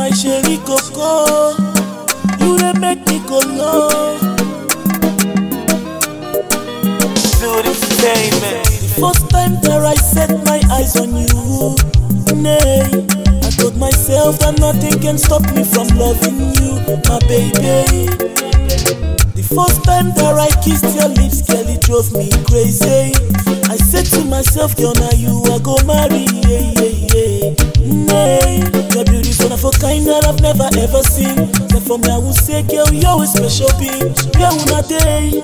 my Sherikoko, you dey make me go low. The first time that I set my eyes on you, nay, I told myself that nothing can stop me from loving you, my baby. First time that I kissed your lips, girl, it drove me crazy. I said to myself, girl, now you are go marry, yeah, yeah, yeah. Nay, your beauty's wonderful kind that I've never ever seen. Then for me I would say, girl, you're a special being. Yeah, una day,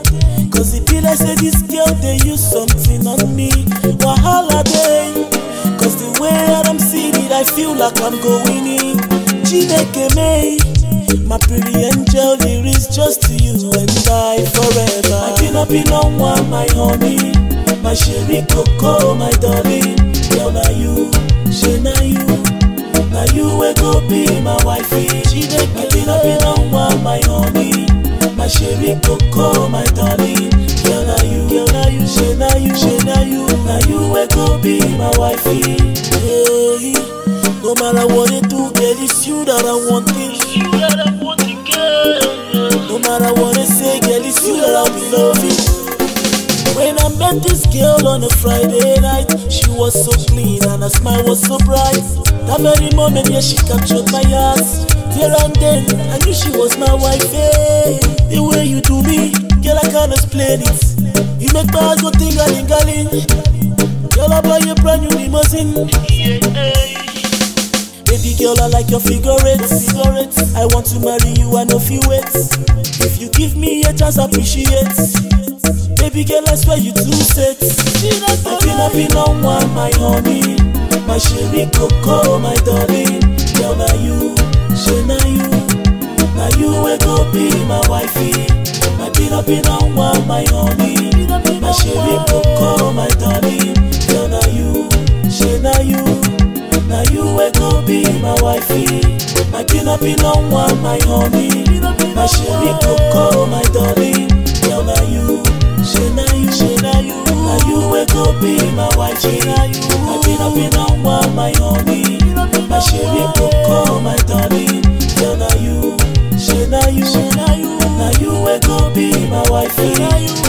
cause it be like say this girl, they use something on me. Wahala day, cause the way that I'm seeing it, I feel like I'm going in. Chineke me, my pretty angel, there is just to you and I forever. My pinapinoma, my honey, my Sherikoko, my darling. Girl, na you, she na you, na you we go be my wifey. My pinapinoma, my honey, my Sherikoko, my darling. Girl, na you, she na you, she na you, na you we go be my wifey. Hey. No matter what they do, girl, it's you that I want it. It's you that I want it, girl. No matter what they say, girl, it's you that I'll be loving. When I met this girl on a Friday night, she was so clean and her smile was so bright. That very moment, yeah, she captured my heart. There and then, I knew she was my wife, hey. The way you do me, girl, I can't explain it. You make my heart go ting-a-ling-a-ling. Girl, I buy a brand new limousine, yeah. Baby girl, I like your figure eight. I want to marry you, I know if you wait. If you give me a chance, I appreciate. Baby girl, I swear you too set. I've been up in on one, my honey, my Sherikoko, my darling. Girl, na you, she na you, na you we go be my wifey. I've been up in on one, my honey, my Sherikoko, my darling. Girl, na you, she na you, now you will go be my wifey. My pinapinoma, my honey, my Sherikoko, my darling. Girl, now you, she na you, she na you, now you will go be my wifey. My pinapinoma, my honey, my Sherikoko, my darling. Girl, now you, she na you, now you will go be my wifey.